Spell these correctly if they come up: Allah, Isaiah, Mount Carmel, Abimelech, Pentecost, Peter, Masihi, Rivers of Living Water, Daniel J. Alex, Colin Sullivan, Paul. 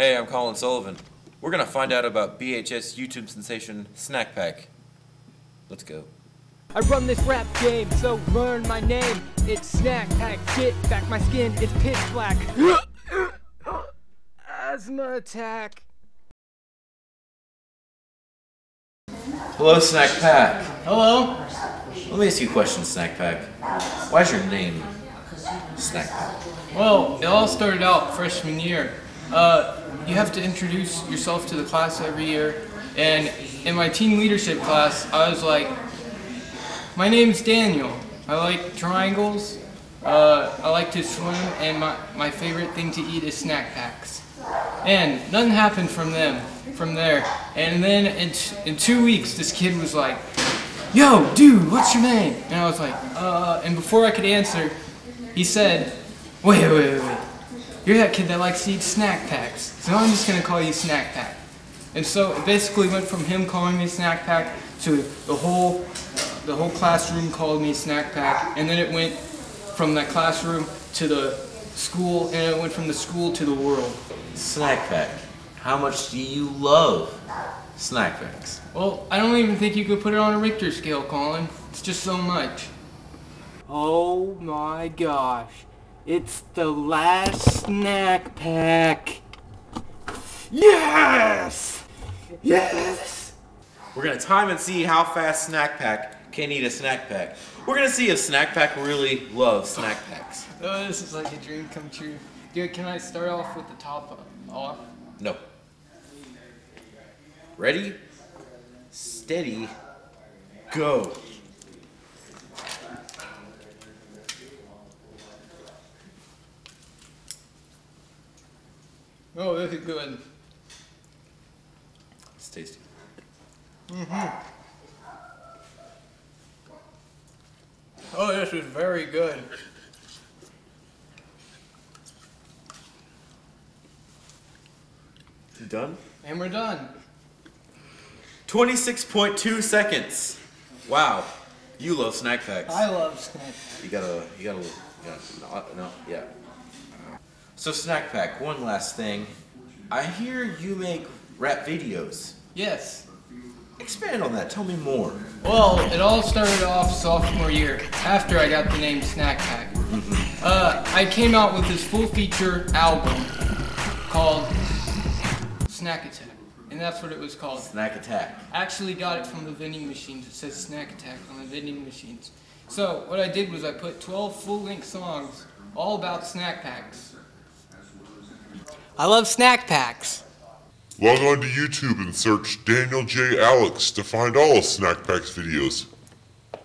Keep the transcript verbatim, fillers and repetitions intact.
Hey, I'm Colin Sullivan. We're gonna find out about B H S YouTube sensation Snack Pack. Let's go. I run this rap game, so learn my name. It's Snack Pack, get back my skin, it's pitch black. Asthma attack. Hello, Snack Pack. Hello. Let me ask you a question, Snack Pack. Why's your name Snack Pack? Well, it all started out freshman year. Uh, You have to introduce yourself to the class every year, and in my team leadership class, I was like, my name's Daniel, I like triangles, uh, I like to swim, and my, my favorite thing to eat is snack packs. And nothing happened from them, from there, and then in, in two weeks, this kid was like, yo, dude, what's your name? And I was like, uh, and before I could answer, he said, wait, wait, wait, wait. You're that kid that likes to eat snack packs, so I'm just gonna call you Snack Pack. And so it basically went from him calling me Snack Pack to the whole, uh, the whole classroom called me Snack Pack, and then it went from that classroom to the school, and it went from the school to the world. Snack Pack. How much do you love snack packs? Well, I don't even think you could put it on a Richter scale, Colin. It's just so much. Oh my gosh. It's the last snack pack. Yes! Yes! We're gonna time and see how fast Snack Pack can eat a snack pack. We're gonna see if Snack Pack really loves snack packs. Oh, this is like a dream come true. Dude, can I start off with the top off? No. Ready? Steady. Go. Oh, this is good. It's tasty. Mm-hmm. Oh, this is very good. You done? And we're done. twenty-six point two seconds. Wow. You love snack packs. I love snack packs. You gotta, you gotta, you gotta, no, no, yeah. So Snack Pack, one last thing. I hear you make rap videos. Yes. Expand on that, tell me more. Well, it all started off sophomore year, after I got the name Snack Pack. Mm-hmm. uh, I came out with this full feature album called Snack Attack. And that's what it was called. Snack Attack. I actually got it from the vending machines. It says Snack Attack on the vending machines. So what I did was I put twelve full-length songs all about snack packs. I love snack packs. Log on to YouTube and search Daniel J. Alex to find all Snack Pack's videos.